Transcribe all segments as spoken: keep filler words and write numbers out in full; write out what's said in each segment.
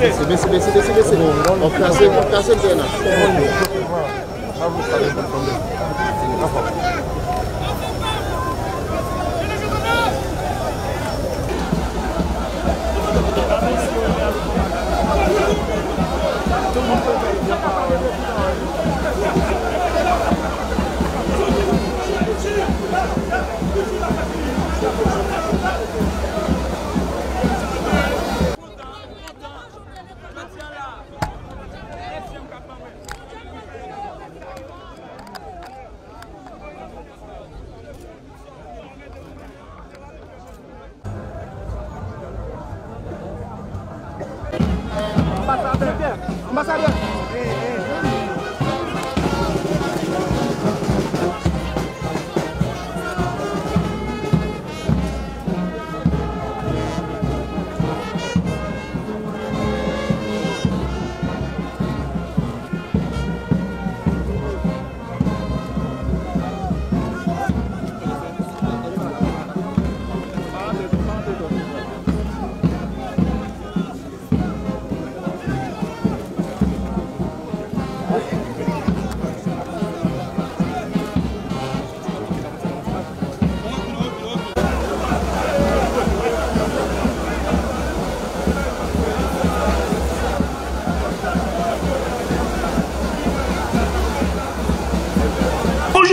baissez, baissez, baissez, baissez, baissez. On casse, on casse le terrain. Ambassadeur,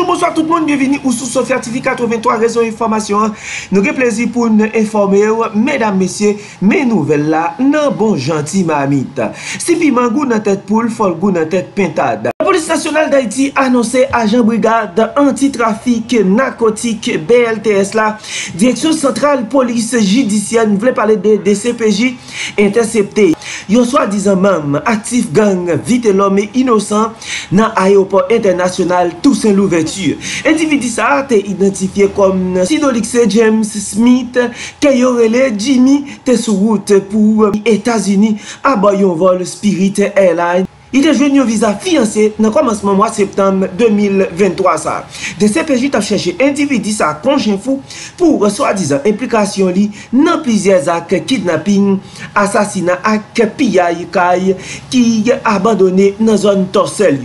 bonsoir tout le monde, bienvenue ou sous Sofia T V quatre-vingt-trois réseau information. Nous avons plaisir pour nous informer, mesdames, messieurs, mes nouvelles là, non bon gentil mamite. Si piment goût dans tête poule, fol goût dans tête pintade. La police nationale d'Haïti annoncé agent brigade anti-trafic narcotique B L T S là, direction centrale police judiciaire, nous voulons parler de, de C P J intercepté. Yon soi-disant même actif gang vite l'homme innocent dans l'aéroport international Toussaint Louverture. Individu ça a été identifié comme Sidolixe James Smith, Kayorele Jimmy, te sous route pour États-Unis à Bayon vol Spirit Airlines. Il a joué un visa fiancé dans le commencement mois de septembre deux mille vingt-trois. Ça. De C P J a cherché individu sa conjoint fou pour soi-disant implication li dans plusieurs actes kidnapping, assassinat et pillage qui abandonné dans la zone torsel.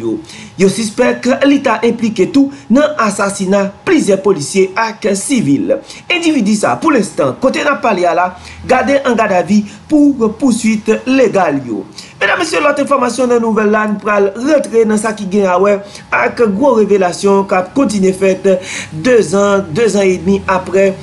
Yo suspect l'État impliqué tout dans assassinat plusieurs policiers et civils. Individu ça pour l'instant côté n'a parlé à la garder en garde à vie pour poursuite légale yo. Mesdames et messieurs, l'autre information de nouvelle là nous pral rentrer dans ça qui gagne à ouais avec gros révélation qui continue faite deux ans, deux ans et demi après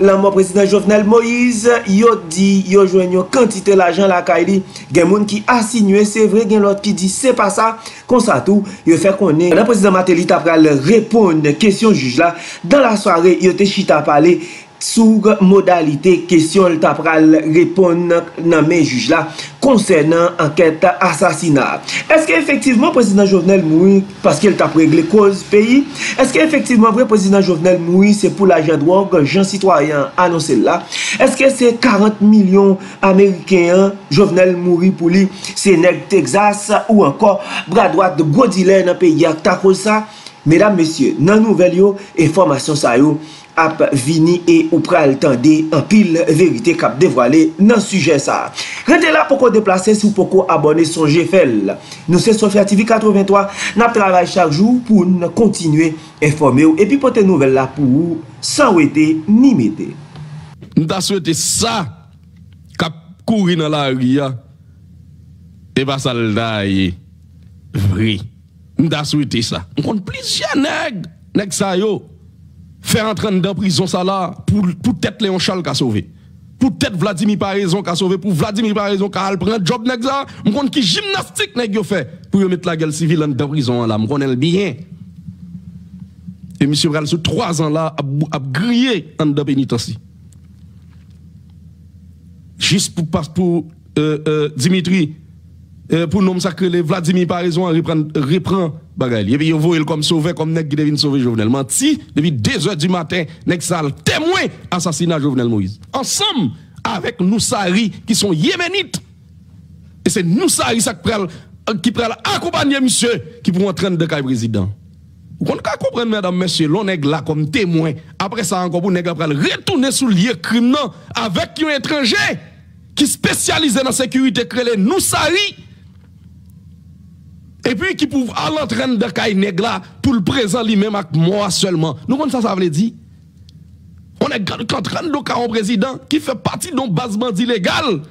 la mort président Jovenel Moïse. Yo dit yo joignent quantité l'argent la Kaili, gen moun qui assigné c'est vrai, gen l'autre qui dit c'est pas ça, comme ça tout, yo fait connait. Le président Matéli t'a pral répondre question juge là dans la soirée, yo te chita parler sous modalité question t'a pral répondre nan men juge là concernant enquête assassinat. Est-ce qu'effectivement président Jovenel Moïse parce qu'il t'a réglé cause pays, est-ce qu'effectivement vrai président Jovenel Moïse c'est pour l'argent drogue Jean citoyen annoncé là? Est-ce que c'est quarante millions américains Jovenel Moïse pour lui c'est nèg Texas ou encore bras droit de gros dealer dans pays t'a cause ça? Mesdames, messieurs, nan nouvelle yo information ça yo ap vini et ou pral tande en pile vérité cap dévoilé dans sujet ça. Rete là pour qu'on déplacer sous pour qu'on abonner son G F L. Nous c'est Sofia T V quatre-vingt-trois, n'a travaille chaque jour pour nous continuer informer et puis porter nouvelle là pour sans wete ni mete. Nous t'a souhaité ça cap courir dans la ria et pas ça daille vrai. Nous t'a souhaité ça. On compte plusieurs nèg, nèg ça yo. Faire entrer dans prison ça là pour pour tête Léon Charles qu'a sauvé. Pour tête Vladimir Paraison qu'a sauvé, pour Vladimir Paraison qu'a prendre job nèg ça, me connait qui gymnastique nèg yo fait pour yo mettre la guerre civile dans prison là, me connait bien. Et monsieur Bral sous trois ans là a grillé en dans pénitencier. Juste pour passe pour euh, euh, Dimitri euh, pour nom sacré les Vladimir Paraison reprend reprend bagay. Et puis, vous voyez comme sauvé, comme nèg qui devine sauver Jovenel. Menti, depuis deux heures du matin, nèg ça le témoin assassinat Jovenel Moïse. Ensemble avec Noussari, qui sont yéménites. Et c'est Noussari qui prend accompagner monsieur, qui pour entrer dans le président. Vous comprenez, mesdames, messieurs, l'on nèg là comme témoin. Après ça, encore, vous nèg là retourner sous le lieu criminel avec un étranger qui spécialisé dans la sécurité, créé nous sari, et puis qui pouvait aller en train de caille nègre là, pour le présent lui-même avec moi seulement. Nous, comme ça, ça veut dire. On est en train de faire un président qui fait partie d'un basement illégal,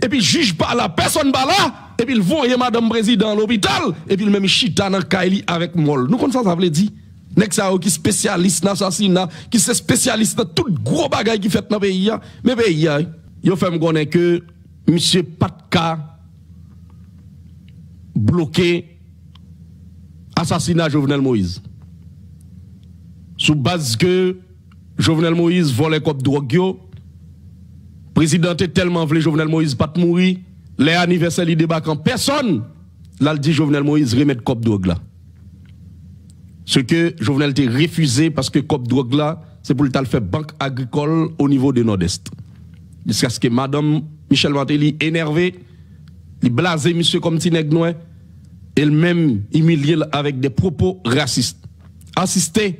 et puis juge pas la personne pas là, et puis il voyait madame président à l'hôpital, et puis il même chita dans Kaili avec Mol. Nous, comme ça, ça veut dire. Nek sa yo qui spécialiste dans l'assassinat, qui se spécialiste dans tout gros bagay qui fait dans le pays. Mais le pays, yo fait me connaître que monsieur Patka bloqué assassinat Jovenel Moïse. Sous base que Jovenel Moïse volait comme drogue yo, président est tellement voulu Jovenel Moïse pas mourir, les anniversaires li débarque en personne, là il dit Jovenel Moïse remettre comme drogue là. Ce que Jovenel était refusé parce que Cop Drogue là, c'est pour le faire banque agricole au niveau de Nord-Est. Jusqu'à ce que madame Michel Martelly énervé, il blasé monsieur comme Tinegnoé, elle-même humilié avec des propos racistes. Assisté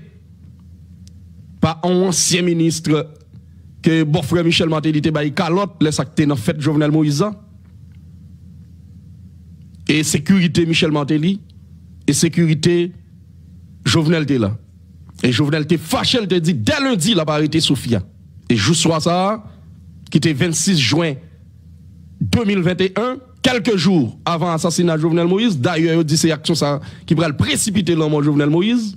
par un ancien ministre que bon frère Michel Martelly était bail calotte, les actes dans fête Jovenel Moïse. Et sécurité Michel Martelly, et sécurité Jovenel était là. Et Jovenel était fâché, il te dit, dès lundi, il a arrêté Sophia. Et jusqu'à ça, qui était vingt-six juin deux mille vingt et un, quelques jours avant l'assassinat de Jovenel Moïse, d'ailleurs, il dit c'est action ça qui va le précipiter la mort de Jovenel Moïse.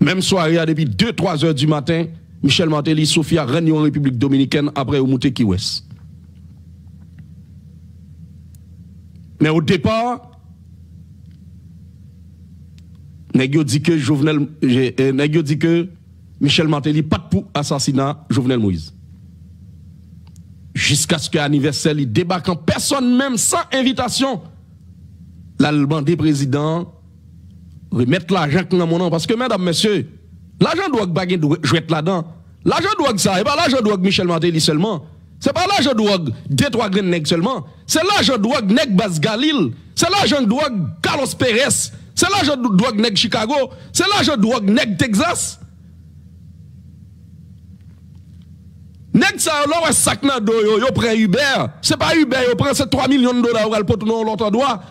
Même soirée, depuis deux trois heures du matin, Michel Martelly, Sophia, réunion en République Dominicaine après Oumoute Kiwes. Mais au départ, Negyo dit que Jovenel, Negyo dit que Michel Martelly pas pour assassinat Jovenel Moïse. Jusqu'à ce que l'anniversaire il débarque en personne même sans invitation. L'Alban des présidents remettre l'argent dans mon nom parce que mesdames messieurs, l'argent doit baguen jouer là-dedans. L'argent doit ça et pas l'argent doit Michel Martelly seulement. C'est pas l'argent doit deux trois graines nèg seulement. C'est l'argent doit nèg Bas Galil, c'est l'argent doit Carlos Pérez. C'est l'argent de drogue nèg Chicago, c'est l'argent de drogue nèg Texas. Nèg ça là ouais sac nan do yo, yo prend Uber, c'est pas Uber, yo prend c'est trois millions de dollars pour retourner dans l'autre endroit.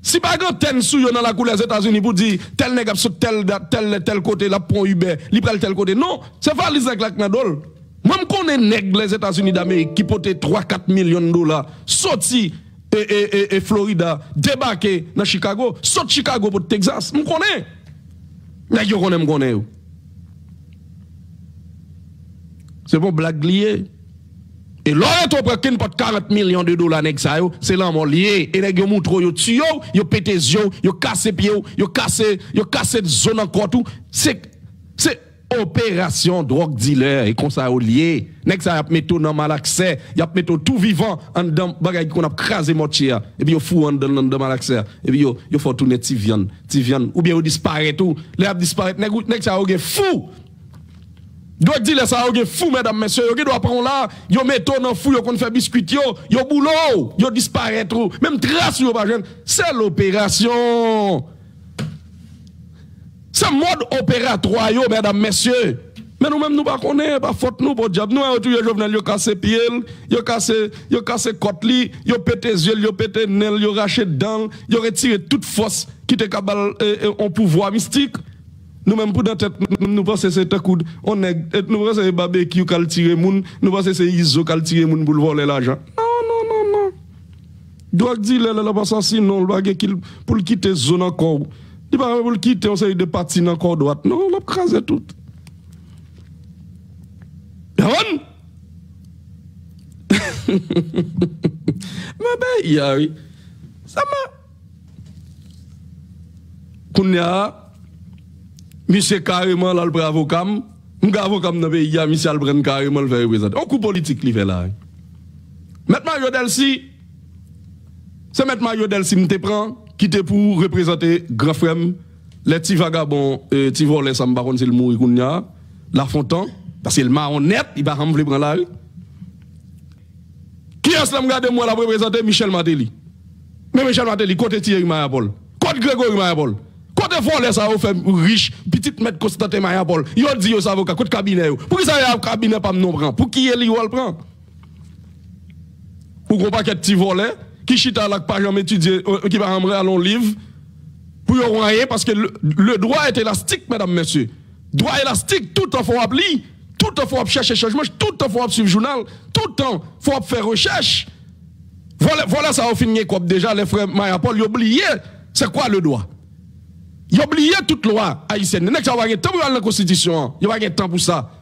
Si pas gantaine sou yo dans la couleur des États-Unis pour dire tel nèg a saute tel tel tel côté là prend Uber, li prend tel côté. Non, c'est valise clac nan dol. Moi m'connais nèg les États-Unis d'Amérique qui pote trois quatre millions de dollars sorti Et, et, et, et Florida, débarqué dans Chicago, saute Chicago pour Texas, m'on connaît. Mais yo connaît, m'on connaît. C'est bon blague lié. Et l'autre prend quarante millions de dollars, c'est l'amour lié. Et nèg yo montre yo tué, yo pété yo, yo cassé pied, yo cassé, yo cassé zone encore tout. C'est c'est opération drogue dealer et comme ça lié nèg ça y a mis tout dans malaccès y a mis tout vivant en dedans bagay qu'on a crasé mortier et puis yo fou en dedans dans malaccès et puis yo yo faut tourner ti viande ti viande ou bien yo disparaît tout les a disparaître nèg nèg ça yo fou drogue dealer ça yo fou mesdames messieurs yo doit prendre là yo metto dans fou yo qu'on fait biscuit yo yo boulot yo disparaît tout même trace yo pas jeune c'est l'opération. C'est mode opératoire, mesdames, messieurs. Mais nous-mêmes, nous ne connaissons pas, faute nous, pour diable. Nous, Jovenel, nous cassons pied, nous cassons côte, nous pété les yeux, nous pété les nez, nous rachons dents, nous retirons toute force qui était capable en pouvoir mystique. Nous-mêmes, pour notre tête, nous pensons que c'est un coup de. Nous pensons que c'est Babé qui a tiré les gens, nous pensons que c'est Iso qui a tiré les gens pour voler l'argent. Non, non, non, non. Doit dire, là, là, parce que sinon, pour quitter la zone encore. Il va vous quitter, on s'est de partir encore droite. Non, on l'a crasé tout. Yaron? Mais ben, yari. Ça m'a. Kounya, monsieur carrément là, le bravo cam. M'gavo cam dans le pays, monsieur Albren carrément le fait représenter. On coup politique, il fait là. Maintenant, Mario Delcy, c'est maintenant Mario Delcy qui te prend. Qui te pour représenter grand frère, les petits vagabonds, les petits volés, ça me baronne, c'est le mouri kounya, la fontan, parce qu'il m'a honnête, il va remplir prendre la rue. Qui est-ce que je moi la représenter Michel Martelly? Mais Michel Martelly, côté Thierry Mayapol, côté Grégory Mayapol, côté volé, ça vous fait riche, petit maître Constantin Mayapol, il dit aux avocats, côté cabinet, pour qui ça y a un cabinet pas me prend? Pour qui est-ce qu'il prend? pour qu'on paquet petit volet qui chita là pas jamais étudier qui va rentrer à long livre pour rien parce que le, le droit est élastique mesdames messieurs. Droit élastique tout en faut appliquer, tout en faut chercher changement, tout en faut suivre journal, tout le temps faut faire recherche. Voilà voilà ça au fini quoi déjà les frères Mayapol oublié c'est quoi le droit. Ils oublié toute loi haïtienne. Nek ça va gagne temps pour la constitution, il va gagne temps pour ça.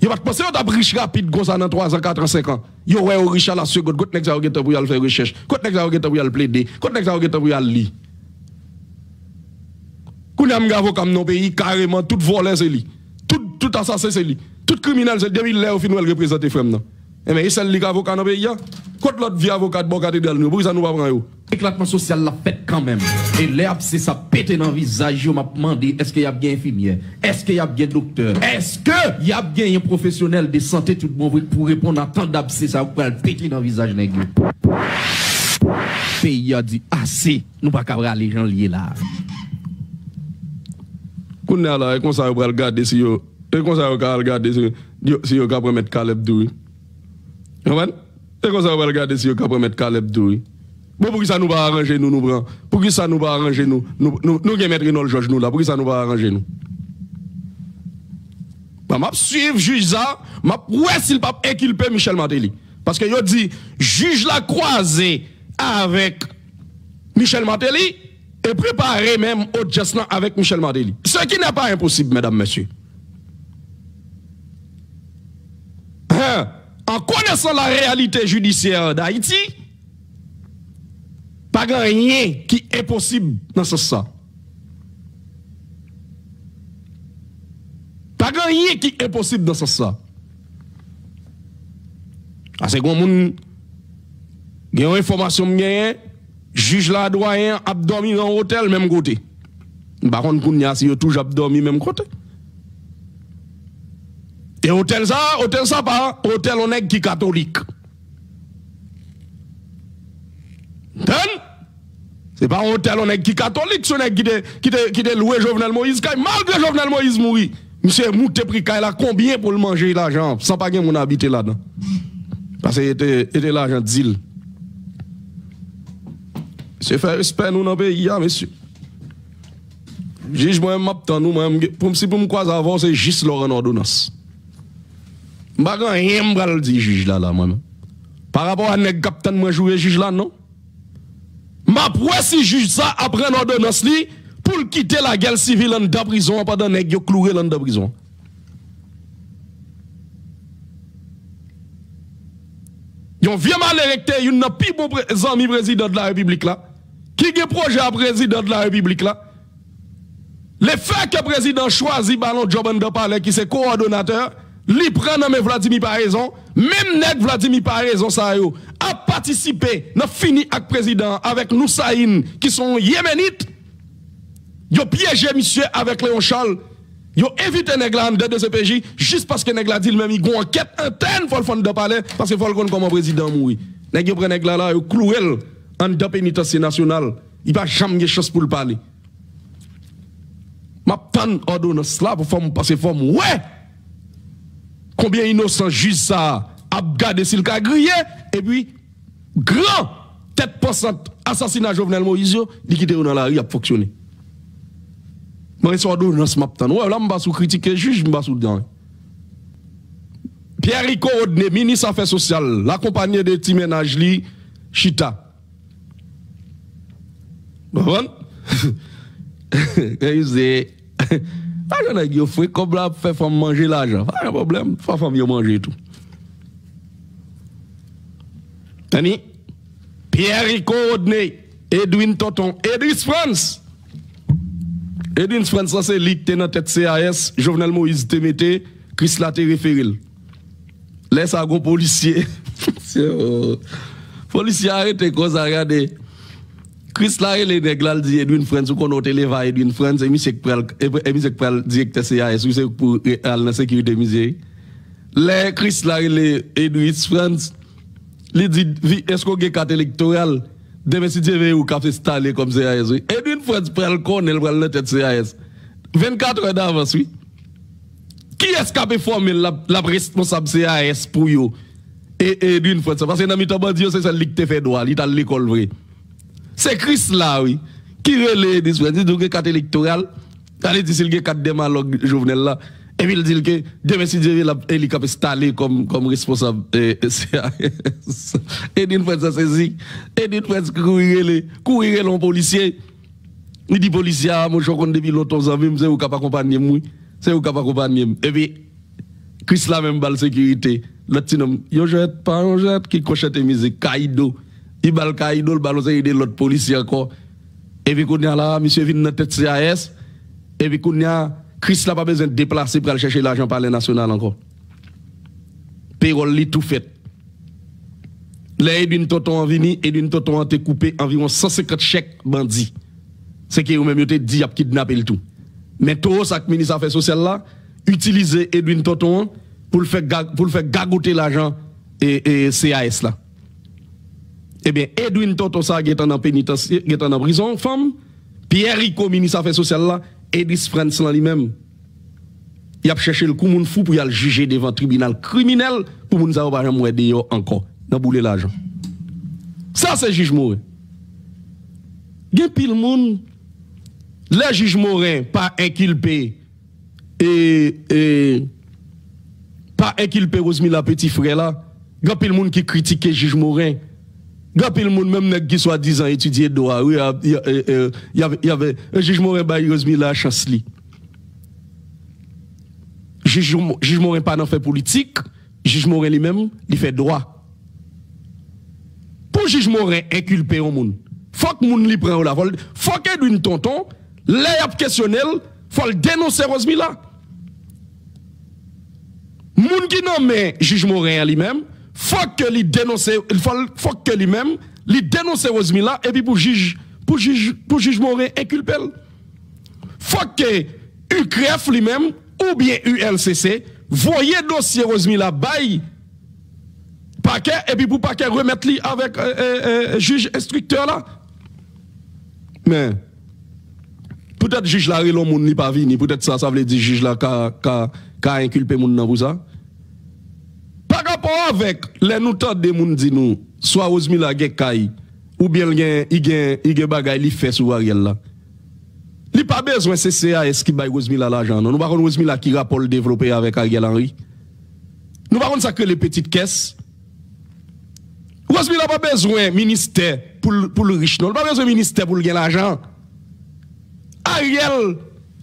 Yo va penser on a riche rapide comme ça dans trois ans, quatre ans, cinq ans. Yo ouais au riche à la seconde, côté nek ça gagne temps pour aller faire recherche, côté nek ça gagne temps pour aller plaider, côté nek ça gagne temps pour aller lire. Qu'on a m'gavo comme nos pays carrément tout voleur c'est lui. Tout tout assassin c'est lui. Tout criminel c'est depuis là au final représenter frère non. Et mais c'est lui avocat dans pays là. Côté l'autre vie avocat bon cathédrale nous, pour ça nous pas prendre yo. Éclatement social la fête quand même. Et l'herbe c'est ça pété dans visage yo m'a demandé est-ce qu'il y a bien infirmière? Est-ce qu'il y a bien docteur? Est-ce que y a bien un professionnel de santé tout bon pour répondre à tant d'abcès ça pour péter dans visage nèg. Pays a dit assez, nous pas capable aller gens liés là. Qu'on a là, qu'on s'arrête à regarder si yo, qu'on s'arrête à regarder si yo, si yo capable mettre Caleb Douy. Comment? Qu'on s'arrête à regarder si yo capable mettre Caleb Douy. Bon pour qui ça nous va arranger nous nous prend. Pour qui ça nous va arranger nous nous nous nous qui mettre nos Georges nous là. Pour qui ça nous va arranger nous. Bah m'a suivre juge ça, m'a ouais s'il pas inculper Michel Martelly parce que yo dit juge la croisé avec Michel Martelly. Et préparer même au Jaslan avec Michel Martelly. Ce qui n'est pas impossible, mesdames, messieurs. Hein? En connaissant la réalité judiciaire d'Haïti, pas rien qui est possible dans ce sens. Pas rien qui est possible dans ce sens. À ce moment, il y a une information gagnée. Juge la doyen abdomi dans hôtel même côté. Par contre, Kounia, si yo toujours abdomi même côté. Et hôtel ça, hôtel ça pas, hôtel on est qui catholique. C'est pas hôtel on est qui catholique, c'est on est qui de qui de qui de loué Jovenel Moïse Kay, malgré Jovenel Moïse mouri. Monsieur monté prix Kay là combien pour le manger l'argent, sans pas gen moun habiter là-dedans. Parce que était était l'argent d'île. C'est faire respect nous dans le pays, monsieur. Juge moi, m'attend nous, pour si pour me croiser avant, c'est juste Laurent ordonnance. Je ne sais pas le dire, juge là, là, moi. Par rapport à nèg captain, moi, jouer juge là, non? Ma pourquoi si juge ça après l'ordonnance, pour quitter la guerre civile en de prison, pendant nèg yo cloué en de prison. Yon vient mal électé, yon n'a plus bon ami président de la République là. Qui est projet à président de la République là? Le fait que le président choisit Ballon Job en de Palais, qui c'est coordonnateur, li prend nommé Vladimir Paraison, même net Vladimir Paraison sa yo, a participé, n'a fini avec président, avec Noussaïn, qui sont Yéménites, yon piégé monsieur avec Léon Charles, yo évité Neglan de D C P J juste parce que Negla dit le même, il y a une enquête interne pour le fond de palais, parce qu'il faut le connaître comme un président mouri. Nèg yo prend Negla là, yo clouel en de pénitencier national. Il va jamais de chance pour le parler. Ma panne ordonnance là pour faire passer forme. Ouais! Combien innocent juge ça a gardé s'il a grillé, et puis, grand tête pensante assassinat Jovenel Moïse, il quitte dans la rue, il a fonctionné. Mais c'est ordonnance m'aptan. Ouais, là m'ba sou critiquer juge, m'ba sou dedans. Pierre Rico Odné, ministre affaires sociales, l'accompagné de ti ménage li chita. Bon. Et c'est pas j'en ai yo fait comme là fait femme manger l'argent. Pas de problème, fa femme yo manger tout. Tani Pierre Rico Odné, Edwin Tonton, Edris France. Edwin François, c'est lui qui est dans tête C A S, Jovenel Moïse te mette, Chris Laté référil. Laisse à un policier. Policier arrête, cause à regarder. Chris Laté, les nègres, dit Edwin François, qu'on a téléva Edwin François, et monsieur qui parle directeur C A S, ou c'est pour la sécurité musée. Les Chris Laté, les Edwin François, les dit, est-ce qu'on a une carte électorale? Demain, si Dieu veut, vous avez installé comme C A S. Oui. Et d'une fois, prend le con, elle prend la tête C A S. vingt-quatre heures d'avance, oui. Qui est-ce qui a formé la responsable C A S pour vous? Et d'une fois, parce que dans le temps, c'est celle qui te fait droit, il t'a l'école vrai. C'est Christ là, oui, qui relève des soins, du cadre électoral, il dit qu'il y a quatre démalogues Jovenel là, et puis il dit que demain, si Dieu est installé comme responsable. Et d'une fois, ça saisit, et d'une fois, courir les policiers. Il dit policier, moi je compte depuis longtemps, c'est vous qui pas accompagné moi, c'est vous qui pas accompagné. Et puis, Christ là même, balle sécurité. L'autre nom, yo jette, pas yo jette, qui cochette musique, Kaido. Il bal Kaido, le ballon c'est l'autre policier encore. Et puis, qu'on y a là, monsieur vient dans tête C A S. Et puis, qu'on y a, Christ là pas besoin de déplacer pour aller chercher l'argent par les nationales encore. Payroll li tout fait. Là, Edwin Tonton en vini, Edwin Tonton en te coupé environ cent cinquante chèques bandits. C'est que vous-même, vous te dit, y'a kidnappé le tout. Mais tout ça que le ministre des Affaires sociales là, utilisez Edwin Tonton pour le faire pour le faire gagoter l'argent et, et C A S là. Eh bien, Edwin Tonton ça qui est en pénitence, qui est en prison, femme, Pierre Rico, ministre des Affaires sociales là, Edis France là lui-même. Il a cherché le coup moun fou pour y aller juger devant le tribunal criminel pour moun savoir pas moi de encore dans bouler l'argent. Ça c'est juge Morin. Gen pile moun les juges Morin pas inculpé et et pas inculpé Rosemila petit frère là, grand pile monde qui critiquait juge Morin, grand pile monde même nèg qui soi-disant étudier droit, oui, il y avait un juge Morin bay Rosemila chance li. Juge juge Morin pas dans fait politique, juge Morin lui-même, il fait droit. Pour juge Morin inculpé au monde, faut que moun li prend la vol, faut que d'une tonton, les a questionnel, faut le dénoncer Rosemila. Moun qui nomme juge Morin lui-même, faut que lui dénonce, faut que lui-même, lui dénonce Rosemila et puis pour juge, pour juge, pour juge Morin inculpé. Faut que U C R E F lui-même ou bien U L C C voyez dossier Rosemila bail paquet et puis pour paquet remettre lui avec euh, euh, euh, juge instructeur là. Mais peut-être juge là relon moun ni pas vini, peut-être ça ça veut dire juge là ka ka ka inculper moun nan pour ça. Par rapport avec les nous tande moun di nous soit Rosemila gen kay ou bien gen il gen il gen bagay li fait sou Ariel là. Li pas besoin C C A S qui bail Rosemila l'argent. Nous pas connait Rosemila qui rapport développer avec Ariel Henry. Nous pas connait ça que les petites caisses. Rosemila pas besoin ministère pour pour le riche non, pas besoin ministère pour le gain l'argent. Ariel,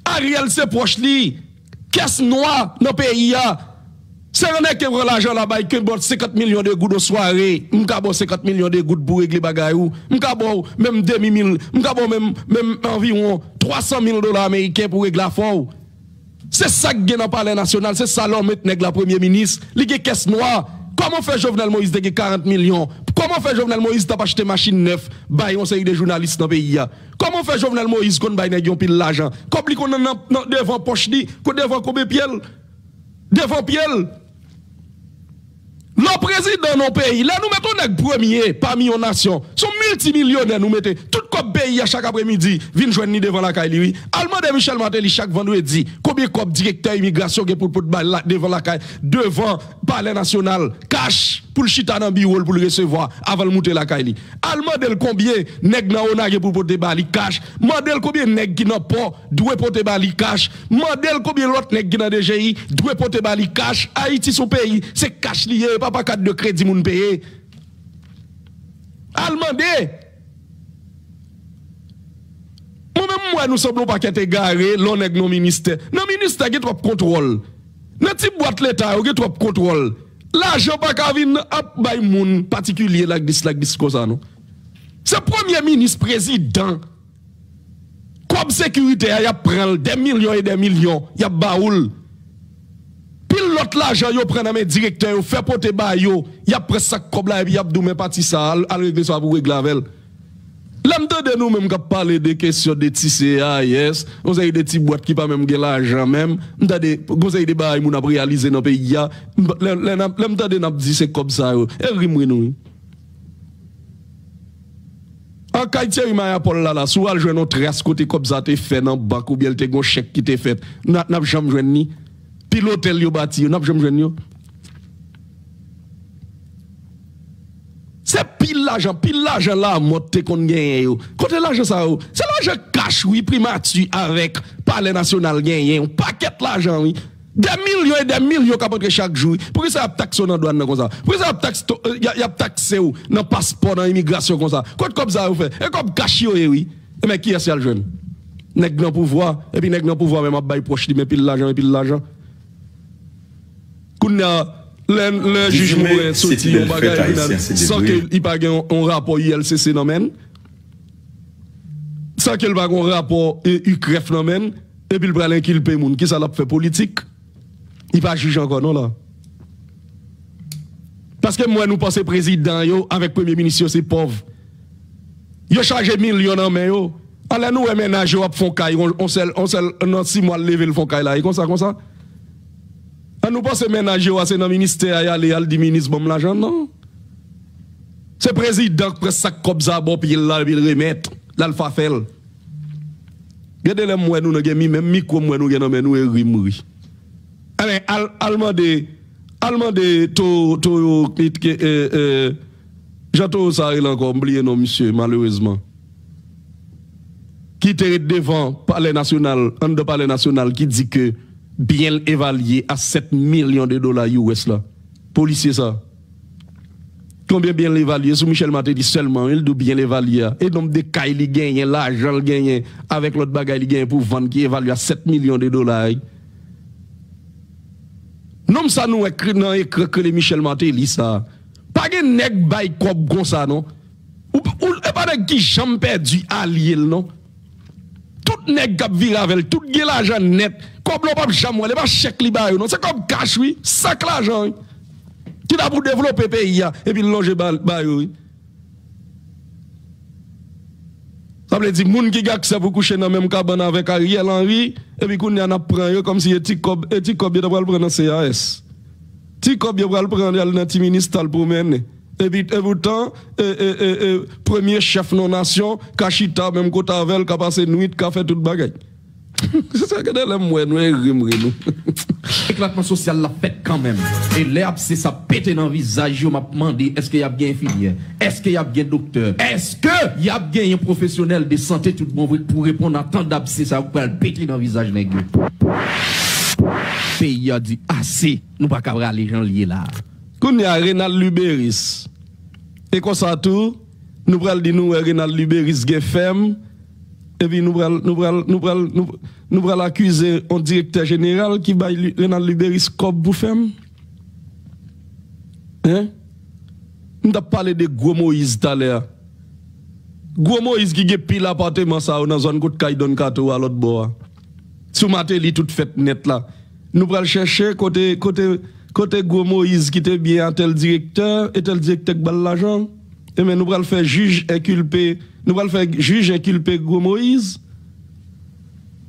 Ariel c'est proche li. Caisse noire dans le pays. C'est un qui prend l'argent là-bas, qui boit cinquante millions de gouttes de soirée, m'ka bon cinquante millions de gouttes pour régler bagay ou, m'ka bon même deux mille, m'ka bon même, même environ trois cent mille dollars américains pour régler la faute. C'est ça qui est dans le palais national, c'est ça l'homme met la premier ministre, li gen caisse noire. Comment fait Jovenel Moïse de quarante millions? Comment fait Jovenel Moïse de acheter machine neuf? Bail on série de journalistes dans le pays. Comment fait Jovenel Moïse qu'on bail nèg yon pile l'argent? Comment qu'on a devant poche li, qu'on devant combien piel? Devant piel. Le président de nos pays, là nous mettons les premiers parmi nos nations. Sont multimillionnaires nous mettons. Tout le pays à chaque après-midi, vient joindre devant la caille. Oui. Allemand de Michel Martelly chaque vendredi. Combien de directeur immigration qui pour pour devant la caille, devant palais national, cash pour le chita dans bureau pour le recevoir avant de monter la caille. Allemand de combien nèg nan onage pour porter bali cash. Mandel combien nèg qui n'a pas doit porter bali cash. Mandel combien l'autre nèg qui dans D G I doit porter bali cash. Haïti son pays, c'est cash lié. Pas carte de crédit moun payer. Allemandé. Moi même moi nous semblons pas qu'être garé l'on est nos ministères. Nos ministères qui trop contrôle. Notre petite boîte l'état qui trop contrôle. L'argent pas qu'à venir à bay moun particulier la dis la dis comme ça non. C'est premier ministre président. Comme sécurité y a prend des millions et des millions, y a baoul. L'autre l'argent yo prend dans mes directeurs yo fait porter ba yo y a presse ça comme là et puis y a dou men parti ça à régler ça pour régler avec l'homme de nous même qui parler de question de T C A S on a des petits boîtes qui pas même gain l'argent même on a des conseil de bail moun a réaliser dans pays là l'homme de n'a dit c'est comme ça et rimre nous en Kaitier Maya Paul là là sous al joindre trace côté comme ça t'es fait dans banque ou bien t'es gon chèque qui t'es fait n'a n'a jamais joindre ni puis l'hôtel yo bâti, on n'a pas jamais joué. C'est pile l'argent, pile l'argent là, monte qu'on gagne. Côté l'argent ça, c'est l'argent cash, oui, primature avec palais national gagne, un paquet l'argent, oui. Des millions et des millions qui rentrent chaque jour. Pourquoi ça a taxé dans la douane comme ça? Pourquoi ça a taxé dans le passeport, dans l'immigration comme ça? Quoi comme ça vous faites? Et comme cash, oui. Mais qui est-ce que le jeune? Nèg dans pouvoir, et puis nèg dans pouvoir, même à bail proche, mais pile l'argent, et pile l'argent. Qu'on a. Le juge Mouret sorti un bagage sans qu'il n'y ait pas un rapport I L C C dans même, sans qu'il n'y ait pas un rapport U C R E F dans même, et puis le bras qui le paye moun, qui ça l'a fait politique, il pas juge encore non là. Parce que moi nous pensons président yo avec premier ministre c'est pauvre. Yo chargé millions dans main yo. Alors nous ménage yo font caille on sel on sel dans six mois lever le font caille là, comme ça comme ça. On nous pense ménager c'est dans le ministère y aller al ministre bon l'argent non. C'est président qui prend ça comme ça bon puis il là puis il remettre là le fafel. Regardez les moi nous n'avons même micro moi nous gagne nous et rimri. Allez allemand de allemand de to to euh euh j'entends ça il encore oublié non monsieur malheureusement. Qui était devant palais national, en de palais national qui dit que bien évalué à sept millions de dollars U S là. Policier ça. Combien bien évalué? Sous Michel Maté dit seulement, il doit bien évaluer. Et donc des cas il gagne, l'argent il gagne, avec l'autre bagage il gagne pour vendre qui évalue à sept millions de dollars. Non, ça nous écrit dans écrit que Michel Maté lit ça. Pas de nèg bay comme gon ça non. Ou pas de qui jamais perdu allié non. Tout nèg qui vire avec tout gagne l'argent net. Comme l'on pas jamais, les pas chèque li ba yo non, c'est comme cash oui, sac l'argent. Qui t'a pour développer pays et puis longer ba yo. Ça veut dire moun qui gak ça pour coucher dans même cabane avec Ariel Henry et puis qu'on y en a prend yo comme si petit cob petit cob doit le prendre dans C A S. Petit cob doit le prendre dans le ministère pour mener. Et puis pourtant premier chef non nation, Kachita même côté avec qui passer nuit, qui fait toute bagaille. C'est ça que nous avons fait. L'éclatement social l'a fait quand même. Et l'herbe, c'est ça pété dans le visage. Je m'a demandé est-ce qu'il y a bien une filière? Est-ce qu'il y a bien un docteur? Est-ce qu'il y a bien un professionnel de santé tout bon pour répondre à tant d'abcès? Ça va péter dans le visage. Le pays a dit assez. Nous ne pouvons pas aller les gens liés là. Quand il y a Renal Luberis, et comme ça tout, nous pouvons dire nous Renal Luberis est ferme. Et puis nous pral nous pral nous pral nous pral accuser un directeur général qui baille Renal Luberis comme bouffem. Hein? On t'a parlé de Gros Moïse tout à l'heure. Gros Moïse qui gè pile appartement ça dans zone côte Kaidon Kato à l'autre bord. Sous maté li toute fête net là. Nous pral chercher côté côté côté Gros Moïse qui était bien tel directeur et tel directeur qui balle l'argent. Et mais nous pral faire juge inculpé. Nous allons faire juge inculpé Gros Moïse.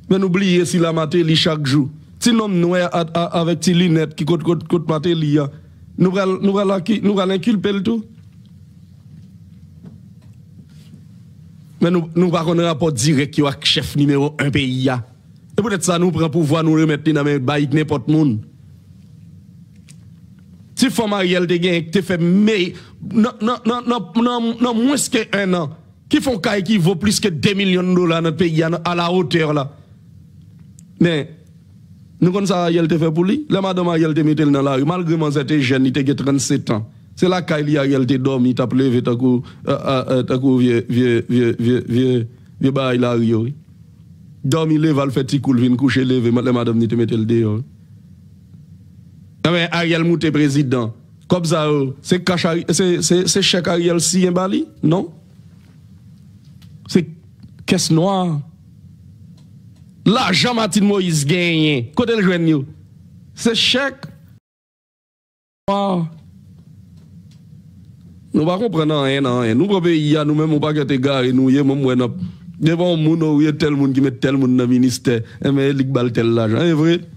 Mais n'oubliez si la matéli chaque jour. Si l'homme noir avec tes lunettes qui côte côte côte matéli, nous allons inculper le tout. Mais nous ne parlons pas de rapport direct avec chef numéro un pays. Et peut-être ça nous prend pour voir nous remettre dans les baïques n'importe monde. Si femme Ariel te gagne, te fait mais non non non non non moins qu'un an. Qui font caille qui vaut plus que deux millions de dollars dans le pays à la hauteur là. Mais nous comme ça Ariel te fait pour lui, la madame Ariel te mettait dans la rue malgré mon c'était jeune, il était trente-sept ans. C'est là qu'Ariel Ariel te dormi, t'a levé tant que tant que vieux vieux vieux vieux vieux vieux bail la rue. Dormi levé va le faire petit coule vinn coucher levé, la madame ni te mettait le dehors. Mais Ariel monte président. Comme ça c'est cash c'est c'est c'est chèque Ariel si en Bali, non? C'est caisse noire. L'argent Martin Moïse gagne. Côté le joigne. C'est chèque. Wow. Nous ne comprenons rien. Nous ne payons pas, nous-mêmes, nous ne pouvons pas gâter. Nous ne pouvons pas. Devant le monde, il y a tel monde qui met tel monde dans le ministère. Mais il y a tel l'argent. C'est vrai.